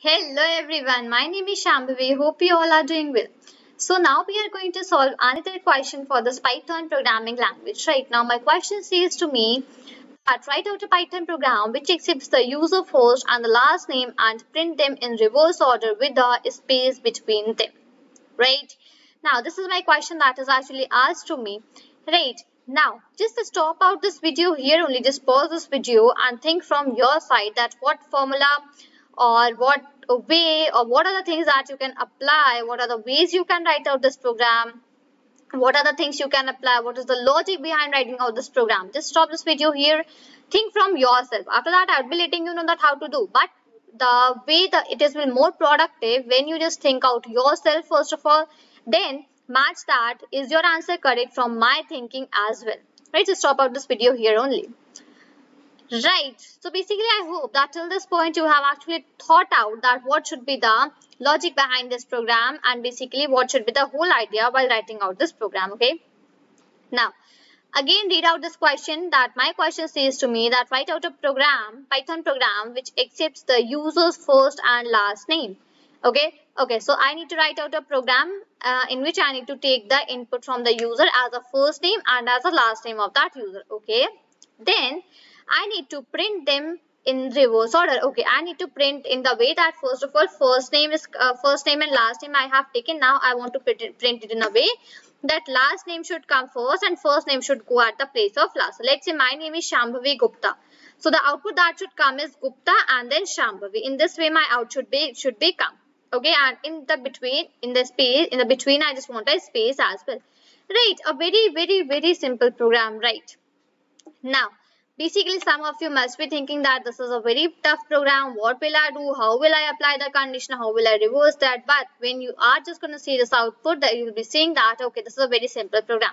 Hello everyone, my name is Shambhavi. Hope you all are doing well. So now we are going to solve another question for this Python programming language. Right now my question says to me that write out a Python program which accepts the user first and the last name and print them in reverse order with a space between them. Right? Now this is my question that is actually asked to me. Right? Now just stop out this video here only. Just pause this video and think from your side that what formula or what way or what are the things that you can apply, what are the ways you can write out this program, what are the things you can apply, what is the logic behind writing out this program. Just stop this video here, think from yourself. After that I'll be letting you know that how to do, but the way that it is will more productive when you just think out yourself first of all, then match that is your answer correct from my thinking as well. Right, just stop out this video here only. Right, so basically I hope that till this point you have actually thought out that what should be the logic behind this program and basically what should be the whole idea while writing out this program, okay? Now, again read out this question that my question says to me that write out a program, Python program which accepts the user's first and last name, okay? Okay, so I need to write out a program in which I need to take the input from the user as a first name and as a last name of that user, okay? Then I need to print them in reverse order. Okay, I need to print in the way that first of all first name and last name I have taken. Now I want to print it in a way that last name should come first and first name should go at the place of last. So let's say my name is Shambhavi Gupta. So the output that should come is Gupta and then Shambhavi. In this way my output should be come. Okay, and in the between, in the space, in the between I just want a space as well. Right, a very, very, very simple program, right? Now basically, some of you must be thinking that this is a very tough program. What will I do? How will I apply the condition? How will I reverse that? But when you are just going to see this output, that you will be seeing that, okay, this is a very simple program.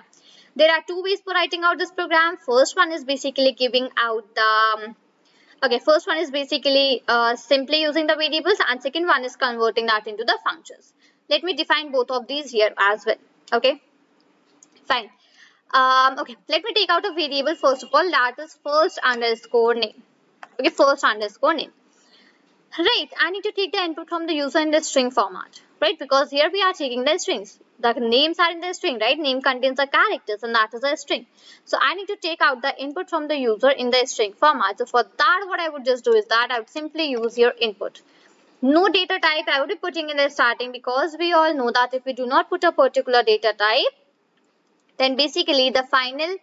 There are two ways for writing out this program. First one is basically giving out the, simply using the variables, and second one is converting that into the functions. Let me define both of these here as well. Okay, fine. Okay, let me take out a variable first of all, that is first underscore name. Okay, first underscore name. Right, I need to take the input from the user in the string format, right? Because here we are taking the strings. The names are in the string, right? Name contains the characters and that is a string. So I need to take out the input from the user in the string format. So for that, what I would just do is that I would simply use your input. No data type I would be putting in the starting, because we all know that if we do not put a particular data type, then basically the final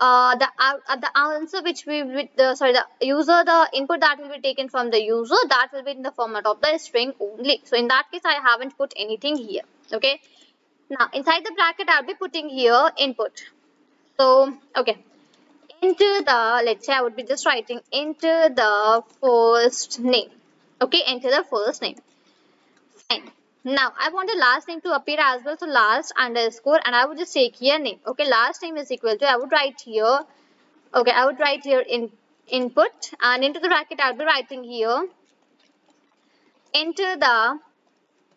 the answer which we the input that will be taken from the user, that will be in the format of the string only. So in that case I haven't put anything here. Okay, now inside the bracket I'll be putting here input. So okay, enter the, let's say I would be just writing enter the first name. Okay, enter the first name. Fine. Now I want the last name to appear as well, so last underscore, and I would just take here name. Okay, last name is equal to, I would write here, okay, I would write here in input, and into the bracket I'll be writing here enter the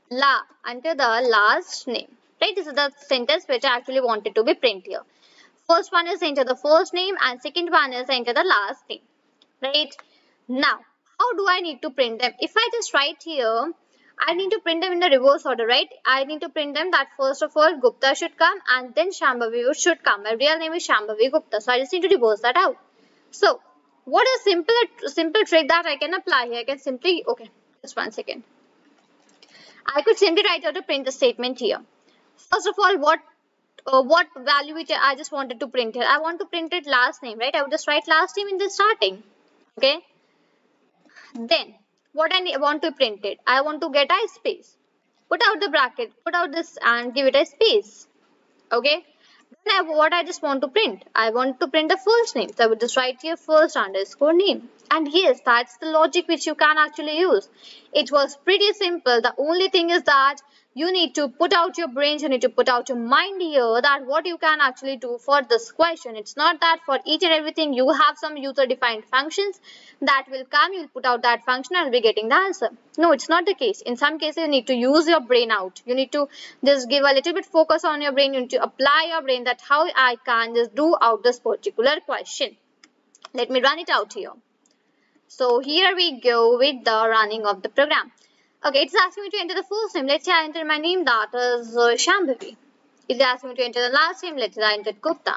last name. Right, this is the sentence which I actually wanted to be print here. First one is enter the first name and second one is enter the last name. Right, now how do I need to print them? If I just write here, I need to print them in the reverse order, right? I need to print them that first of all Gupta should come and then Shambhavi should come. My real name is Shambhavi Gupta, so I just need to reverse that out. So what a simple trick that I can apply here. I can simply, okay, just one second. I could simply write out a print statement here. First of all, what value which I just wanted to print here? I want to print it last name, right? I would just write last name in the starting. Okay. Then what I want to print it, I want to get a space. Put out the bracket, put out this and give it a space. Okay. Then what I just want to print, I want to print the first name. So I would just write here first underscore name. And yes, that's the logic which you can actually use. It was pretty simple. The only thing is that you need to put out your brains, you need to put out your mind here that what you can actually do for this question. It's not that for each and everything you have some user defined functions that will come, you'll put out that function and be getting the answer. No, it's not the case. In some cases you need to use your brain out. You need to just give a little bit focus on your brain. You need to apply your brain that how I can just do out this particular question. Let me run it out here. So here we go with the running of the program. Okay, it's asking me to enter the first name. Let's say I enter my name, that is Shambhavi. It's asking me to enter the last name. Let's say I entered Gupta.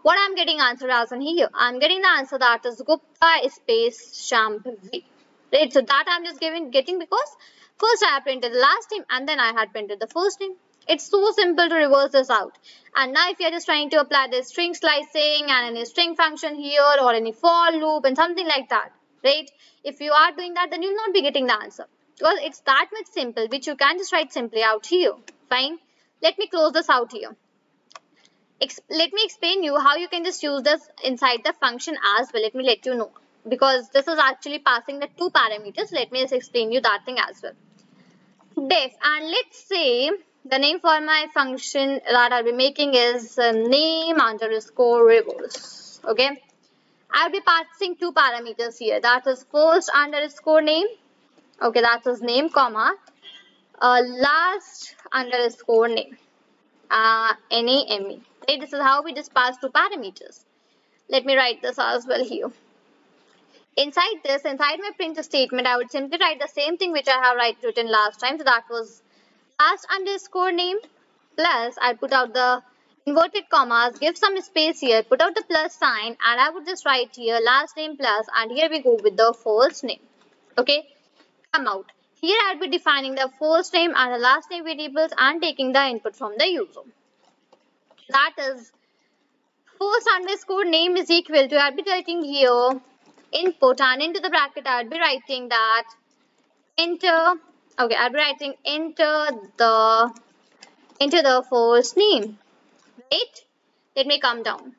What I'm getting answer as in here? I'm getting the answer that is Gupta space Shambhavi. Right, so that I'm just getting because first I had printed the last name and then I had printed the first name. It's so simple to reverse this out. And now if you're just trying to apply the string slicing and any string function here or any for loop and something like that, right? If you are doing that, then you'll not be getting the answer. Because it's that much simple, which you can just write simply out here. Fine. Let me close this out here. Let me explain you how you can just use this inside the function as well. Let me let you know. Because this is actually passing the two parameters. Let me just explain you that thing as well. Def, and let's say the name for my function that I'll be making is name underscore reverse. Okay. I'll be passing two parameters here. That is first underscore name. Okay, that is name, comma, last underscore name, N-A-M-E. Right? This is how we just pass two parameters. Let me write this as well here. Inside this, inside my print statement, I would simply write the same thing which I have written last time. So that was last underscore name plus I put out the inverted commas, give some space here, put out the plus sign, and I would just write here last name plus, and here we go with the first name. Okay, come out. Here I'll be defining the first name and the last name variables and taking the input from the user. That is first underscore name is equal to, I'll be writing here input, and into the bracket I'll be writing that enter. Okay, I'll be writing enter the first name. Right? Let me come down.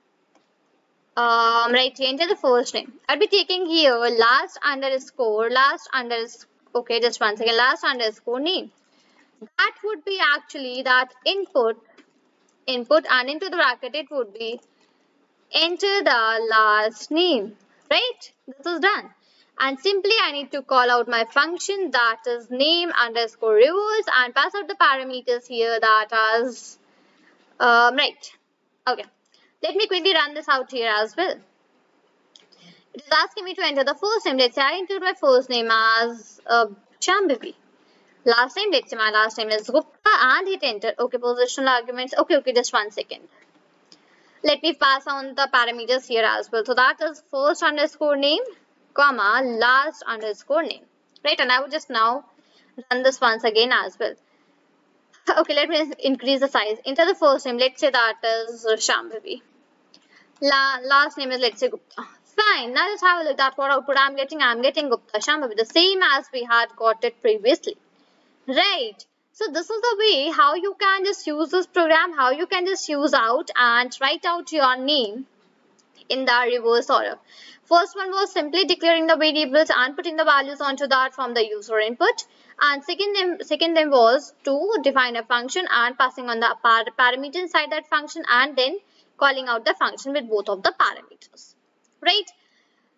Right, enter the first name. I'll be taking here last underscore name. That would be actually that input, and into the bracket it would be enter the last name. Right? This is done. And simply I need to call out my function, that is name underscore reverse, and pass out the parameters here, that is right. Okay, let me quickly run this out here as well. It is asking me to enter the first name. Let's say I entered my first name as Shambhavi. Last name, let's say my last name is Gupta, and hit enter. Okay, positional arguments. Okay, just 1 second. Let me pass on the parameters here as well. So that is first underscore name, comma, last underscore name. Right, and I would just now run this once again as well. Okay, let me increase the size. Enter the first name. Let's say that is Shambhavi. Last name is, let's say, Gupta. Fine. Now let's have a look at what output I'm getting. I'm getting Gupta Shambhavi, the same as we had got it previously. Right. So this is the way how you can just use this program, how you can just use out and write out your name in the reverse order. First one was simply declaring the variables and putting the values onto that from the user input. And second was to define a function and passing on the parameter inside that function and then calling out the function with both of the parameters. Right?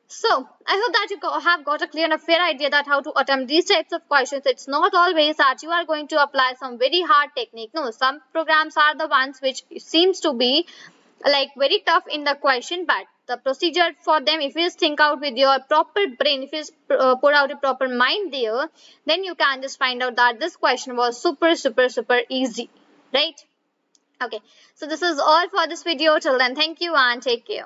So, I hope that you have got a clear and a fair idea that how to attempt these types of questions. It's not always that you are going to apply some very hard technique. No, some programs are the ones which seems to be like very tough in the question, but the procedure for them, if you just think out with your proper brain, if you just put out a proper mind there, then you can just find out that this question was super easy, right? Okay, so this is all for this video. Till then, thank you and take care.